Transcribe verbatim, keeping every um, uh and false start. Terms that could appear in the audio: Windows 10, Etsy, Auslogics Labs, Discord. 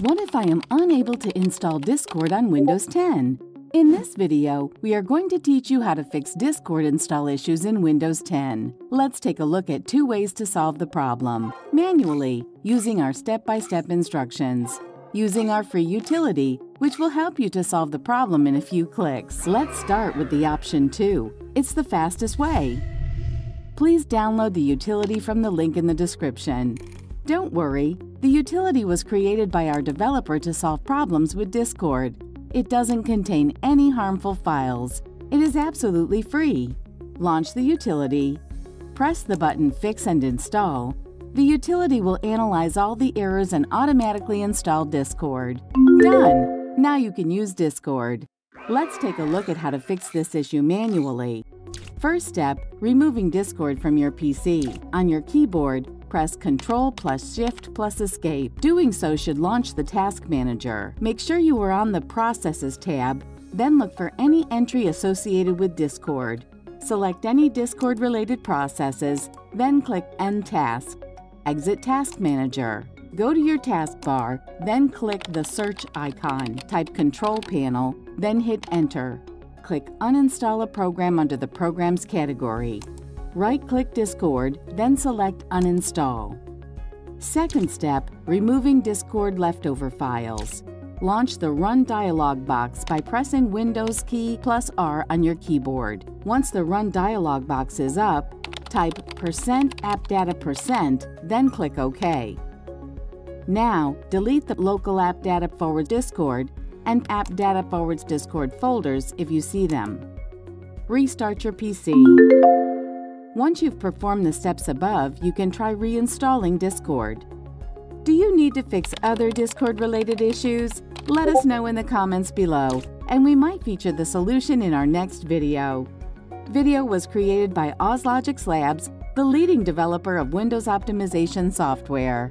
What if I am unable to install Discord on Windows ten? In this video, we are going to teach you how to fix Discord install issues in Windows ten. Let's take a look at two ways to solve the problem. Manually, using our step-by-step instructions. Using our free utility, which will help you to solve the problem in a few clicks. Let's start with the option two. It's the fastest way. Please download the utility from the link in the description. Don't worry, the utility was created by our developer to solve problems with Discord. It doesn't contain any harmful files. It is absolutely free. Launch the utility. Press the button Fix and Install. The utility will analyze all the errors and automatically install Discord. Done! Now you can use Discord. Let's take a look at how to fix this issue manually. First step, removing Discord from your P C. On your keyboard, press Ctrl plus Shift plus Escape. Doing so should launch the Task Manager. Make sure you are on the Processes tab, then look for any entry associated with Discord. Select any Discord-related processes, then click End Task. Exit Task Manager. Go to your taskbar, then click the search icon. Type Control Panel, then hit Enter. Click Uninstall a program under the Programs category. Right-click Discord, then select Uninstall. Second step, removing Discord leftover files. Launch the Run dialog box by pressing Windows key plus R on your keyboard. Once the Run dialog box is up, type percent app data percent, then click OK. Now, delete the local app data forward Discord and app data forwards Discord folders if you see them. Restart your P C. Once you've performed the steps above, you can try reinstalling Discord. Do you need to fix other Discord-related issues? Let us know in the comments below, and we might feature the solution in our next video. Video was created by Auslogics Labs, the leading developer of Windows optimization software.